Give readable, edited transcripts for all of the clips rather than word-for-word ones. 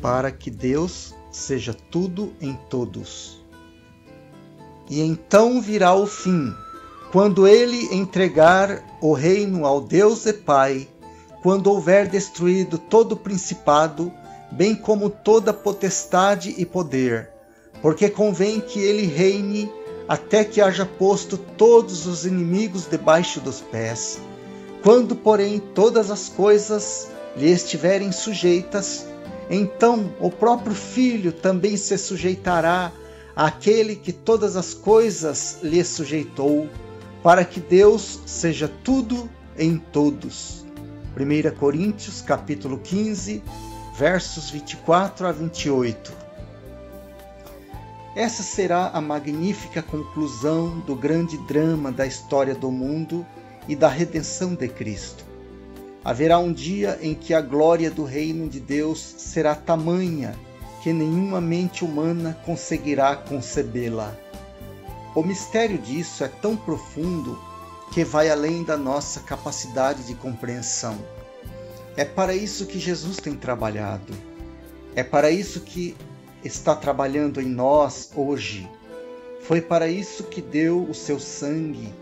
para que Deus seja tudo em todos. E então virá o fim, quando ele entregar o reino ao Deus e Pai, quando houver destruído todo principado, bem como toda potestade e poder, porque convém que ele reine até que haja posto todos os inimigos debaixo dos pés. Quando, porém, todas as coisas lhe estiverem sujeitas, então o próprio Filho também se sujeitará àquele que todas as coisas lhe sujeitou, para que Deus seja tudo em todos. 1 Coríntios capítulo 15, versos 24 a 28. Essa será a magnífica conclusão do grande drama da história do mundo e da redenção de Cristo. Haverá um dia em que a glória do reino de Deus será tamanha que nenhuma mente humana conseguirá concebê-la. O mistério disso é tão profundo que vai além da nossa capacidade de compreensão. É para isso que Jesus tem trabalhado. É para isso que está trabalhando em nós hoje. Foi para isso que deu o seu sangue.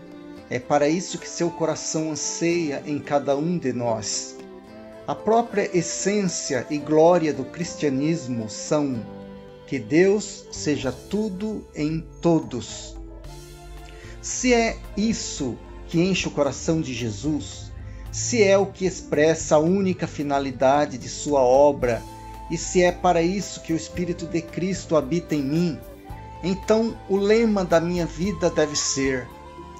É para isso que seu coração anseia em cada um de nós. A própria essência e glória do cristianismo são que Deus seja tudo em todos. Se é isso que enche o coração de Jesus, se é o que expressa a única finalidade de sua obra, e se é para isso que o Espírito de Cristo habita em mim, então o lema da minha vida deve ser: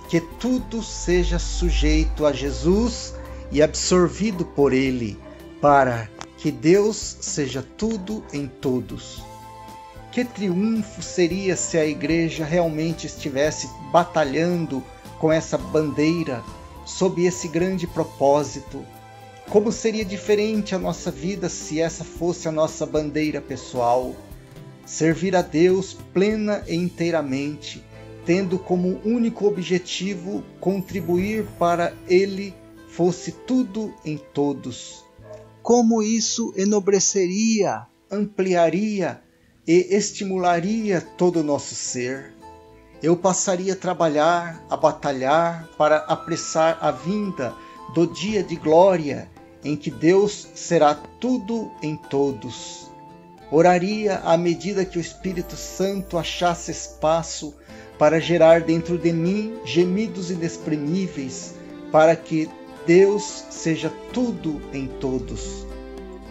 que tudo seja sujeito a Jesus e absorvido por Ele, para que Deus seja tudo em todos. Que triunfo seria se a Igreja realmente estivesse batalhando com essa bandeira, sob esse grande propósito? Como seria diferente a nossa vida se essa fosse a nossa bandeira pessoal? Servir a Deus plena e inteiramente, tendo como único objetivo contribuir para ele fosse tudo em todos. Como isso enobreceria, ampliaria e estimularia todo o nosso ser. Eu passaria a trabalhar, a batalhar, para apressar a vinda do dia de glória em que Deus será tudo em todos. Oraria à medida que o Espírito Santo achasse espaço para gerar dentro de mim gemidos inexprimíveis, para que Deus seja tudo em todos.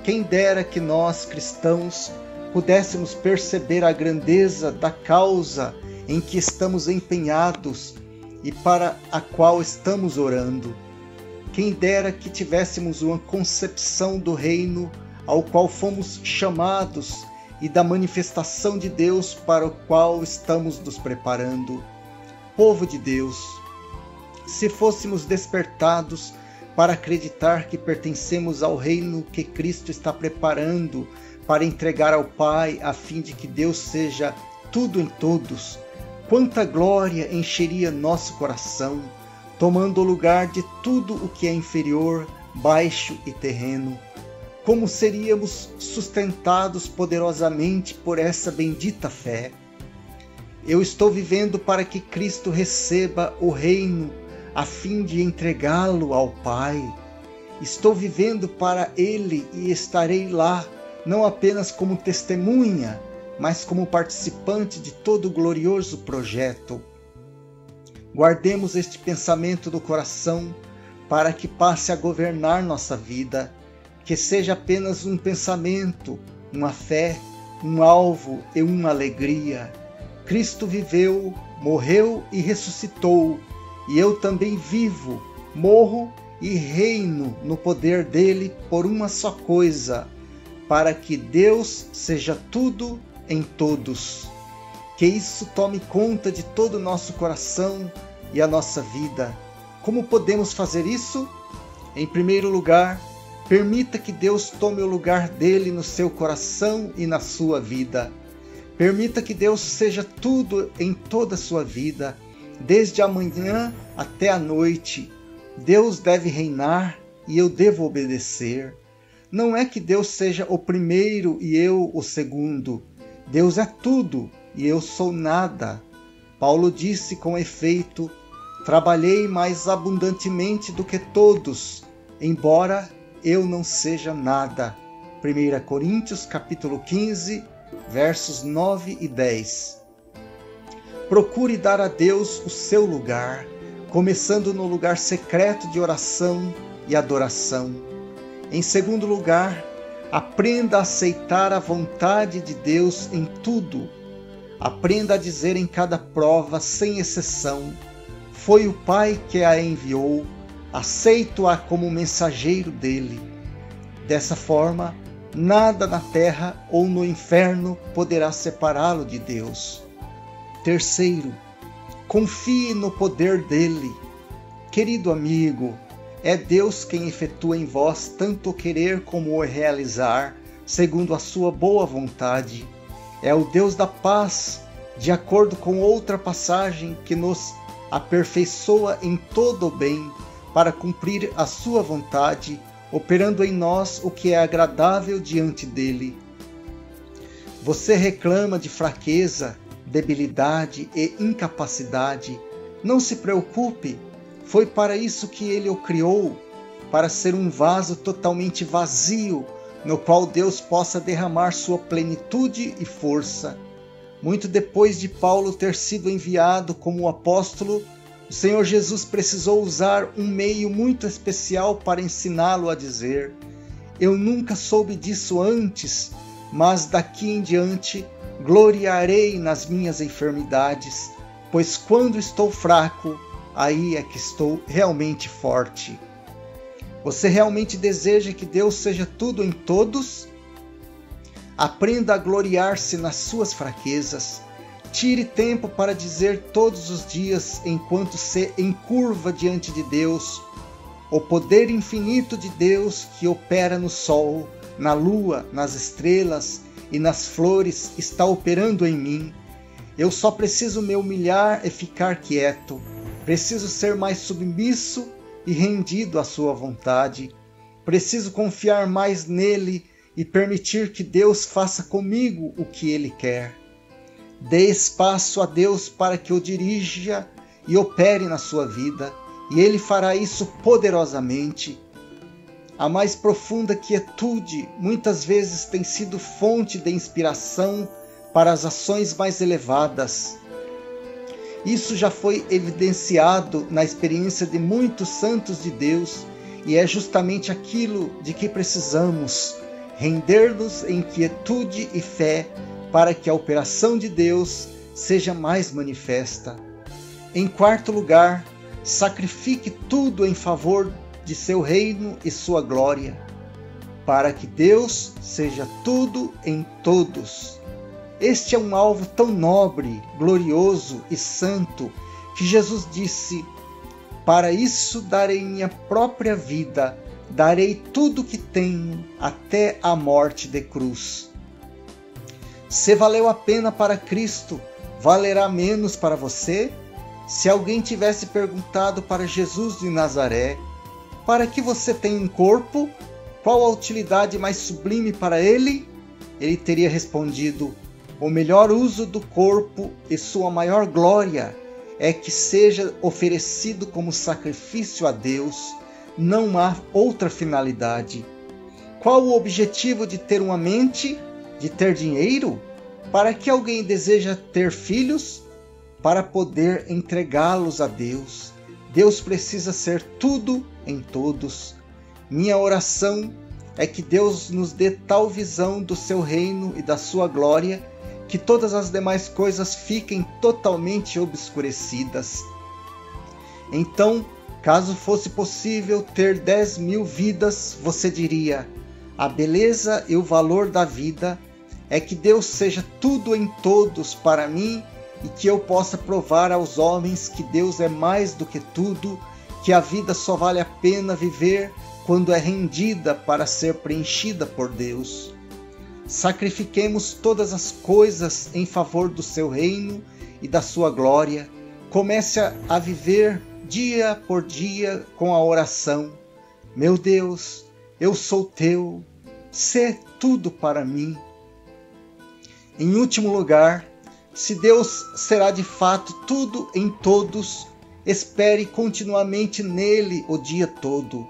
Quem dera que nós, cristãos, pudéssemos perceber a grandeza da causa em que estamos empenhados e para a qual estamos orando. Quem dera que tivéssemos uma concepção do reino ao qual fomos chamados e da manifestação de Deus para o qual estamos nos preparando. Povo de Deus, se fôssemos despertados para acreditar que pertencemos ao reino que Cristo está preparando para entregar ao Pai, a fim de que Deus seja tudo em todos, quanta glória encheria nosso coração, tomando o lugar de tudo o que é inferior, baixo e terreno. Como seríamos sustentados poderosamente por essa bendita fé. Eu estou vivendo para que Cristo receba o reino, a fim de entregá-lo ao Pai. Estou vivendo para Ele e estarei lá, não apenas como testemunha, mas como participante de todo o glorioso projeto. Guardemos este pensamento do coração para que passe a governar nossa vida, que seja apenas um pensamento, uma fé, um alvo e uma alegria. Cristo viveu, morreu e ressuscitou, e eu também vivo, morro e reino no poder dele por uma só coisa, para que Deus seja tudo em todos. Que isso tome conta de todo o nosso coração e a nossa vida. Como podemos fazer isso? Em primeiro lugar, permita que Deus tome o lugar dele no seu coração e na sua vida. Permita que Deus seja tudo em toda a sua vida, desde a manhã até a noite. Deus deve reinar e eu devo obedecer. Não é que Deus seja o primeiro e eu o segundo. Deus é tudo e eu sou nada. Paulo disse com efeito: trabalhei mais abundantemente do que todos, embora eu não seja nada. 1 Coríntios capítulo 15, versos 9 e 10. Procure dar a Deus o seu lugar, começando no lugar secreto de oração e adoração. Em segundo lugar, aprenda a aceitar a vontade de Deus em tudo. Aprenda a dizer em cada prova, sem exceção: foi o Pai que a enviou, aceito-a como mensageiro dele. Dessa forma, nada na terra ou no inferno poderá separá-lo de Deus. Terceiro, confie no poder dele. Querido amigo, é Deus quem efetua em vós tanto o querer como o realizar, segundo a sua boa vontade. É o Deus da paz, de acordo com outra passagem, que nos aperfeiçoa em todo o bem, para cumprir a sua vontade, operando em nós o que é agradável diante dele. Você reclama de fraqueza, debilidade e incapacidade. Não se preocupe, foi para isso que ele o criou, para ser um vaso totalmente vazio, no qual Deus possa derramar sua plenitude e força. Muito depois de Paulo ter sido enviado como apóstolo, o Senhor Jesus precisou usar um meio muito especial para ensiná-lo a dizer: eu nunca soube disso antes, mas daqui em diante gloriarei nas minhas enfermidades, pois quando estou fraco, aí é que estou realmente forte. Você realmente deseja que Deus seja tudo em todos? Aprenda a gloriar-se nas suas fraquezas. Tire tempo para dizer todos os dias, enquanto se encurva diante de Deus: o poder infinito de Deus que opera no sol, na lua, nas estrelas e nas flores está operando em mim. Eu só preciso me humilhar e ficar quieto. Preciso ser mais submisso e rendido à sua vontade. Preciso confiar mais nele e permitir que Deus faça comigo o que ele quer. Dê espaço a Deus para que o dirija e opere na sua vida, e ele fará isso poderosamente. A mais profunda quietude muitas vezes tem sido fonte de inspiração para as ações mais elevadas. Isso já foi evidenciado na experiência de muitos santos de Deus, e é justamente aquilo de que precisamos: render-nos em quietude e fé, para que a operação de Deus seja mais manifesta. Em quarto lugar, sacrifique tudo em favor de seu reino e sua glória, para que Deus seja tudo em todos. Este é um alvo tão nobre, glorioso e santo, que Jesus disse: para isso darei minha própria vida, darei tudo que tenho, até a morte de cruz. Se valeu a pena para Cristo, valerá menos para você? Se alguém tivesse perguntado para Jesus de Nazaré: para que você tem um corpo? Qual a utilidade mais sublime para ele? Ele teria respondido: o melhor uso do corpo e sua maior glória é que seja oferecido como sacrifício a Deus. Não há outra finalidade. Qual o objetivo de ter uma mente? De ter dinheiro? Para que alguém deseja ter filhos? Para poder entregá-los a Deus. Deus precisa ser tudo em todos. Minha oração é que Deus nos dê tal visão do seu reino e da sua glória que todas as demais coisas fiquem totalmente obscurecidas. Então, caso fosse possível ter 10.000 vidas, você diria: a beleza e o valor da vida é que Deus seja tudo em todos para mim e que eu possa provar aos homens que Deus é mais do que tudo, que a vida só vale a pena viver quando é rendida para ser preenchida por Deus. Sacrifiquemos todas as coisas em favor do seu reino e da sua glória. Comece a viver dia por dia com a oração: meu Deus, eu sou teu, Sê tudo para mim. Em último lugar, se Deus será de fato tudo em todos, espere continuamente nele o dia todo.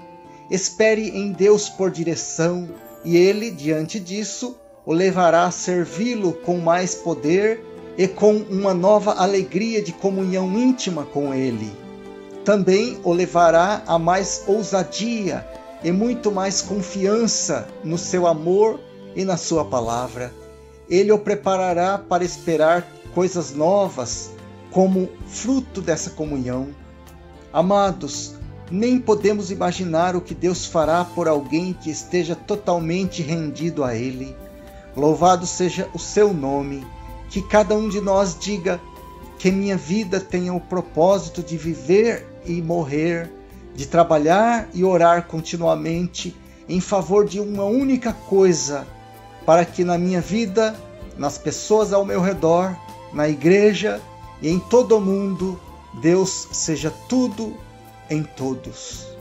Espere em Deus por direção, e ele, diante disso, o levará a servi-lo com mais poder e com uma nova alegria de comunhão íntima com ele. Também o levará a mais ousadia e muito mais confiança no seu amor e na sua palavra. Ele o preparará para esperar coisas novas como fruto dessa comunhão. Amados, nem podemos imaginar o que Deus fará por alguém que esteja totalmente rendido a ele. Louvado seja o seu nome. Que cada um de nós diga que minha vida tenha o propósito de viver e morrer, de trabalhar e orar continuamente em favor de uma única coisa, para que na minha vida, nas pessoas ao meu redor, na igreja e em todo o mundo, Deus seja tudo em todos.